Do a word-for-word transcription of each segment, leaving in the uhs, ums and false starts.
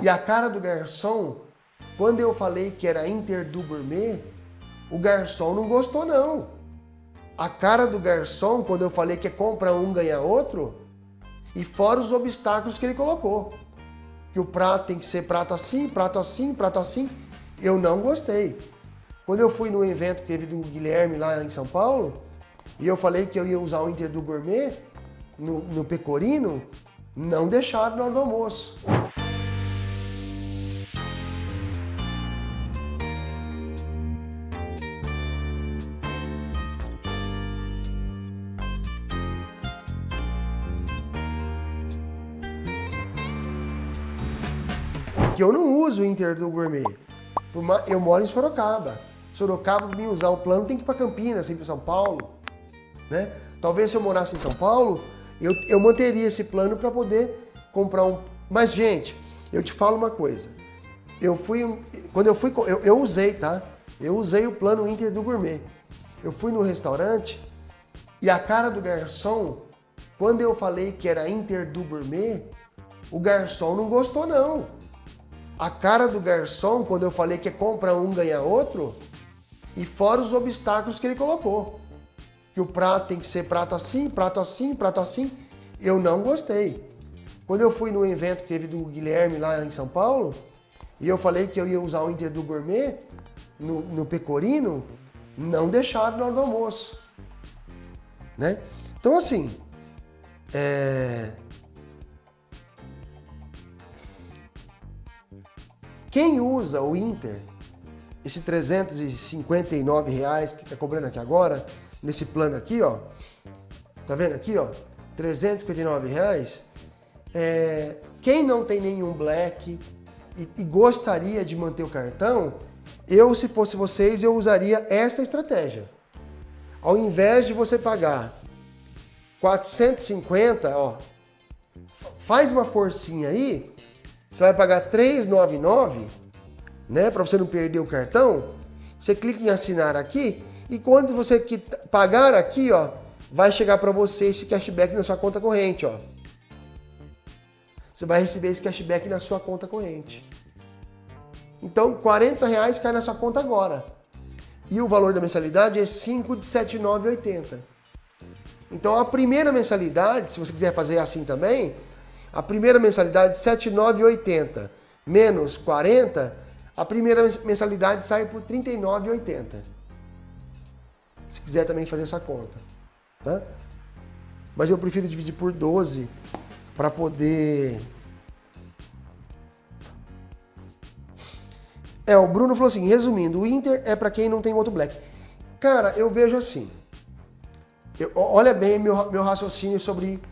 E a cara do garçom, quando eu falei que era Inter Duo Gourmet, o garçom não gostou não. A cara do garçom, quando eu falei que é compra um, ganha outro, e fora os obstáculos que ele colocou. Que o prato tem que ser prato assim, prato assim, prato assim. Eu não gostei. Quando eu fui no evento que teve do Guilherme lá em São Paulo, e eu falei que eu ia usar o Inter Duo Gourmet no, no pecorino, não deixaram na hora do almoço. Que eu não uso o Inter Duo Gourmet. Eu moro em Sorocaba. Sorocaba, para mim usar o plano, tem que ir para Campinas, tem que ir para São Paulo. Né? Talvez se eu morasse em São Paulo, eu, eu manteria esse plano para poder comprar um... Mas, gente, eu te falo uma coisa. Eu fui... Um... Quando eu fui... Eu, eu usei, tá? Eu usei o plano Inter Duo Gourmet. Eu fui no restaurante e a cara do garçom, quando eu falei que era Inter Duo Gourmet, o garçom não gostou, não. A cara do garçom, quando eu falei que é compra um, ganha outro, e fora os obstáculos que ele colocou. Que o prato tem que ser prato assim, prato assim, prato assim. Eu não gostei. Quando eu fui no evento que teve do Guilherme lá em São Paulo, e eu falei que eu ia usar o Inter Duo Gourmet no, no pecorino, não deixaram na hora do almoço. Né? Então, assim... É... Quem usa o Inter, esse trezentos e cinquenta e nove reais que tá cobrando aqui agora, nesse plano aqui, ó, tá vendo aqui, ó, trezentos e cinquenta e nove reais, é, quem não tem nenhum Black e, e gostaria de manter o cartão, eu, se fosse vocês, eu usaria essa estratégia. Ao invés de você pagar quatrocentos e cinquenta, ó, faz uma forcinha aí, você vai pagar três reais e noventa e nove centavos, né, para você não perder o cartão. Você clica em assinar aqui e quando você pagar aqui, ó, vai chegar para você esse cashback na sua conta corrente, ó. Você vai receber esse cashback na sua conta corrente. Então, quarenta reais cai na sua conta agora. E o valor da mensalidade é cinco de setenta e nove reais e oitenta centavos. Então, a primeira mensalidade, se você quiser fazer assim também, a primeira mensalidade setenta e nove reais e oitenta centavos menos quarenta, a primeira mensalidade sai por trinta e nove reais e oitenta centavos. Se quiser também fazer essa conta, tá? Mas eu prefiro dividir por doze para poder... É, o Bruno falou assim, resumindo, o Inter é para quem não tem outro Black. Cara, eu vejo assim. Eu, olha bem meu, meu raciocínio sobre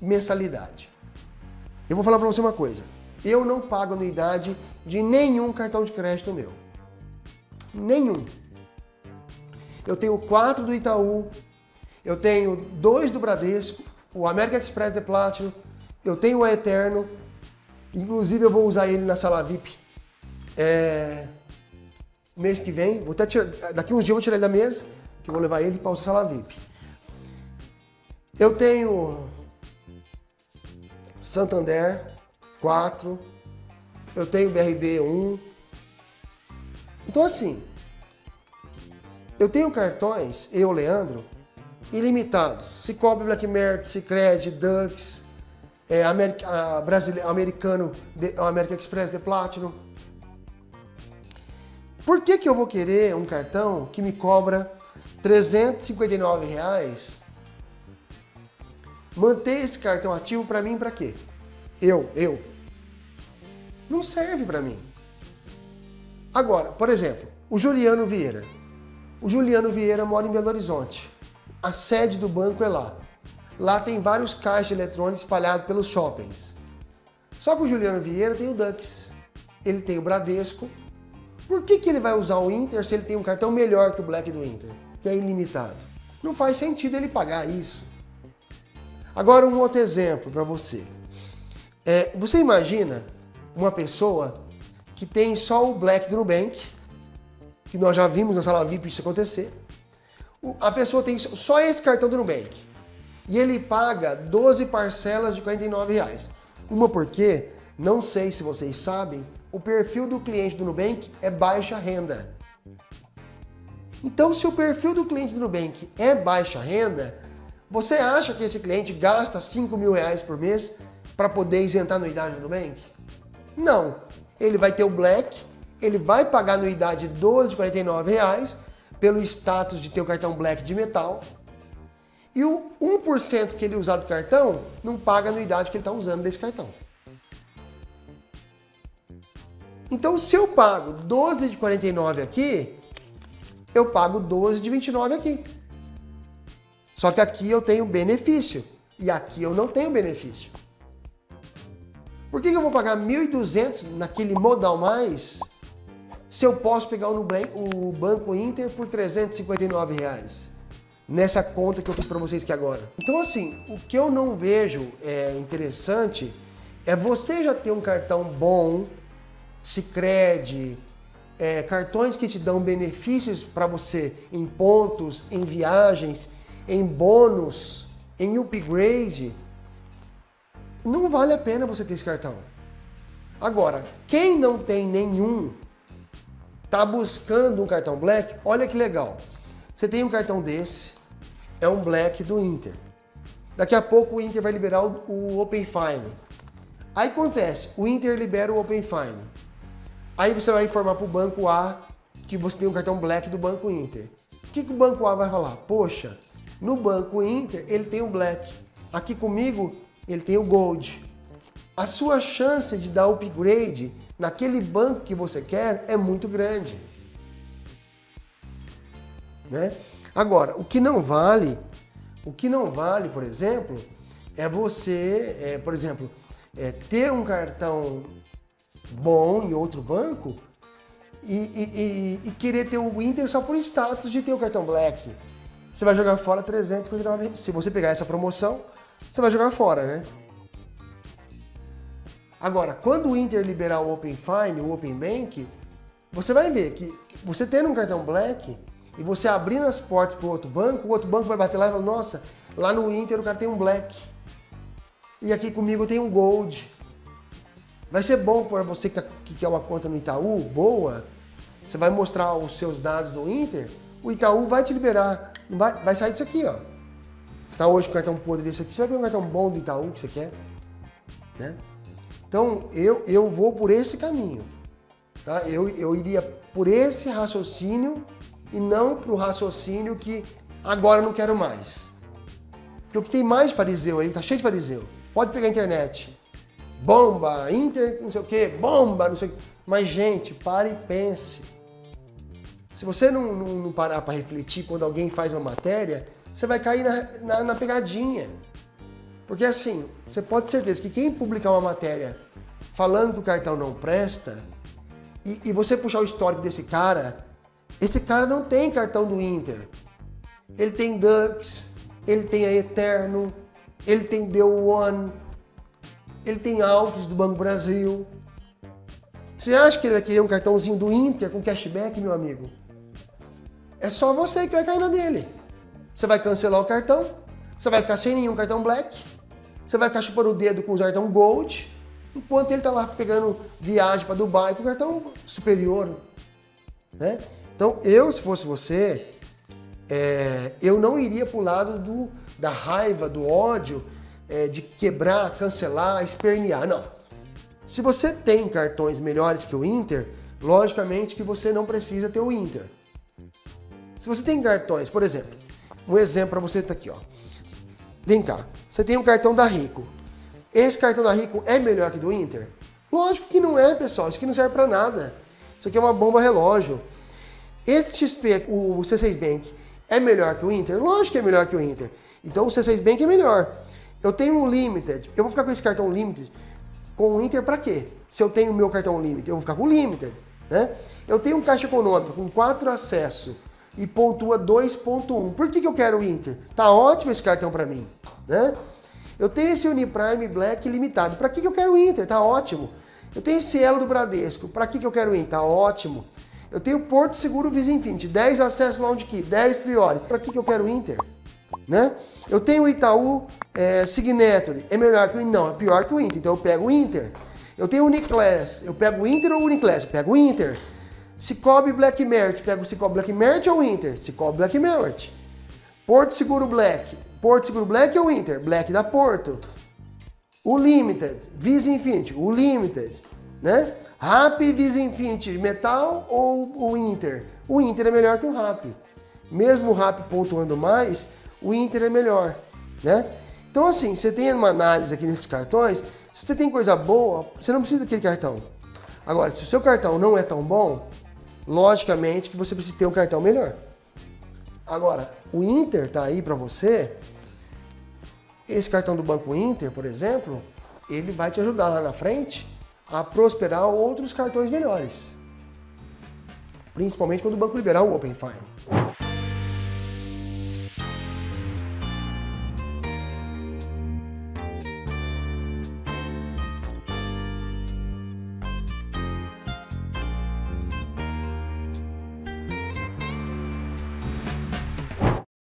mensalidade. Eu vou falar para você uma coisa. Eu não pago anuidade de nenhum cartão de crédito meu. Nenhum. Eu tenho quatro do Itaú. Eu tenho dois do Bradesco. O American Express de Platinum. Eu tenho o Eterno. Inclusive eu vou usar ele na sala V I P. É... Mês que vem. Vou até tirar... Daqui uns dias eu vou tirar ele da mesa. Que eu vou levar ele para usar a sala V I P. Eu tenho... Santander, quatro. Eu tenho B R B, um. Então, assim, eu tenho cartões, eu, Leandro, ilimitados. Cicobi, Black Merch, Sicredi, Dux, é, América, a, brasile, americano, de, American Express, de Platinum. Por que que eu vou querer um cartão que me cobra trezentos e cinquenta e nove reais? Manter esse cartão ativo pra mim, pra quê? Eu, eu. Não serve pra mim. Agora, por exemplo, o Juliano Vieira. O Juliano Vieira mora em Belo Horizonte. A sede do banco é lá. Lá tem vários caixas eletrônicos espalhados pelos shoppings. Só que o Juliano Vieira tem o Dux. Ele tem o Bradesco. Por que que ele vai usar o Inter se ele tem um cartão melhor que o Black do Inter? Que é ilimitado. Não faz sentido ele pagar isso. Agora um outro exemplo para você. É, você imagina uma pessoa que tem só o Black do Nubank, que nós já vimos na sala V I P isso acontecer. O, a pessoa tem só esse cartão do Nubank e ele paga doze parcelas de quarenta e nove reais. Uma porque Não sei se vocês sabem, o perfil do cliente do Nubank é baixa renda. Então, se o perfil do cliente do Nubank é baixa renda, você acha que esse cliente gasta cinco mil reais por mês para poder isentar a anuidade do Nubank? Não. Ele vai ter o Black, ele vai pagar a anuidade de doze reais e quarenta e nove centavos pelo status de ter o cartão Black de metal. E o um por cento que ele usar do cartão não paga a anuidade que ele está usando desse cartão. Então, se eu pago doze de quarenta e nove aqui, eu pago doze de vinte e nove aqui. Só que aqui eu tenho benefício e aqui eu não tenho benefício. Por que eu vou pagar mil e duzentos naquele modal mais se eu posso pegar o, Nubank, o Banco Inter por trezentos e cinquenta e nove reais? Nessa conta que eu fiz para vocês aqui agora. Então, assim, o que eu não vejo é interessante é você já ter um cartão bom, Sicredi, é, cartões que te dão benefícios para você em pontos, em viagens, em bônus, em upgrade. Não vale a pena você ter esse cartão. Agora, quem não tem nenhum, tá buscando um cartão Black, olha que legal. Você tem um cartão desse, é um Black do Inter. Daqui a pouco o Inter vai liberar o Open Finance. Aí acontece, o Inter libera o Open Finance. Aí você vai informar para o Banco A que você tem um cartão Black do Banco Inter. O que, que o Banco A vai falar? Poxa, no Banco Inter ele tem o Black. Aqui comigo ele tem o Gold. A sua chance de dar upgrade naquele banco que você quer é muito grande. Né? Agora, o que não vale, o que não vale, por exemplo, é você, é, por exemplo... É, ter um cartão bom em outro banco e, e, e, e querer ter o Inter só por status de ter o cartão Black. Você vai jogar fora trezentos e cinquenta e nove reais. Se você pegar essa promoção, você vai jogar fora, né? Agora, quando o Inter liberar o Open Finance, o Open Bank, você vai ver que você tendo um cartão Black e você abrindo as portas para o outro banco, o outro banco vai bater lá e falar, nossa, lá no Inter o cara tem um Black. E aqui comigo tem um Gold. Vai ser bom para você que, tá, que quer uma conta no Itaú, boa. Você vai mostrar os seus dados do Inter, o Itaú vai te liberar. Vai, vai sair disso aqui, ó. Você está hoje com o cartão podre desse aqui, você vai pegar um cartão bom do Itaú que você quer. Né? Então, eu, eu vou por esse caminho. Tá? Eu, eu iria por esse raciocínio e não para o raciocínio que agora eu não quero mais. Porque o que tem mais de fariseu aí, tá cheio de fariseu. Pode pegar a internet. Bomba, Inter, não sei o que, bomba, não sei o que. Mas, gente, pare e pense. Se você não, não, não parar para refletir quando alguém faz uma matéria, você vai cair na, na, na pegadinha. Porque, assim, você pode ter certeza que quem publicar uma matéria falando que o cartão não presta, e, e você puxar o histórico desse cara, esse cara não tem cartão do Inter. Ele tem Dux, ele tem a Eterno, ele tem The One, ele tem Altos do Banco Brasil. Você acha que ele vai querer um cartãozinho do Inter com cashback, meu amigo? É só você que vai cair na dele. Você vai cancelar o cartão, você vai ficar sem nenhum cartão Black, você vai ficar chupando o dedo com o cartão Gold, enquanto ele está lá pegando viagem para Dubai com o cartão superior. Né? Então, eu, se fosse você... É, eu não iria para o lado do, da raiva, do ódio, é, de quebrar, cancelar, espernear, não. Se você tem cartões melhores que o Inter, logicamente que você não precisa ter o Inter. Se você tem cartões, por exemplo, um exemplo para você tá aqui, ó. Vem cá, você tem um cartão da Rico. Esse cartão da Rico é melhor que do Inter? Lógico que não é, pessoal, isso aqui não serve para nada. Isso aqui é uma bomba relógio. Esse X P, o C seis Bank, é melhor que o Inter? Lógico que é melhor que o Inter. Então o C seis Bank é melhor. Eu tenho um Limited. Eu vou ficar com esse cartão Limited com o Inter para quê? Se eu tenho o meu cartão Limited, eu vou ficar com o Limited. Né? Eu tenho um Caixa Econômico com quatro acessos e pontua dois ponto um. Por que, que eu quero o Inter? Tá ótimo esse cartão para mim. Né? Eu tenho esse Uniprime Black limitado. Para que, que eu quero o Inter? Tá ótimo. Eu tenho esse Elo do Bradesco. Para que, que eu quero o Inter? Tá ótimo. Eu tenho Porto Seguro Visa Infinite, dez acessos lounge key, dez priori. Para que, que eu quero o Inter? Né? Eu tenho o Itaú é, Signature, é melhor que o Inter? Não, é pior que o Inter, então eu pego o Inter. Eu tenho Uniclass, eu pego Inter ou Uniclass? Eu pego Inter. Cicobi Black Merit, pego Cicobi Black Merit ou Inter? Cicobi Black Merit. Porto Seguro Black, Porto Seguro Black ou Inter? Black da Porto. O Limited, Visa Infinite, o Limited, né? Rappi, Visa Infinite, Metal ou o Inter? O Inter é melhor que o Rappi. Mesmo o Rappi pontuando mais, o Inter é melhor, né? Então assim, você tem uma análise aqui nesses cartões, se você tem coisa boa, você não precisa daquele cartão. Agora, se o seu cartão não é tão bom, logicamente que você precisa ter um cartão melhor. Agora, o Inter tá aí para você, esse cartão do Banco Inter, por exemplo, ele vai te ajudar lá na frente a prosperar outros cartões melhores. Principalmente quando o Banco liberar o Open Finance.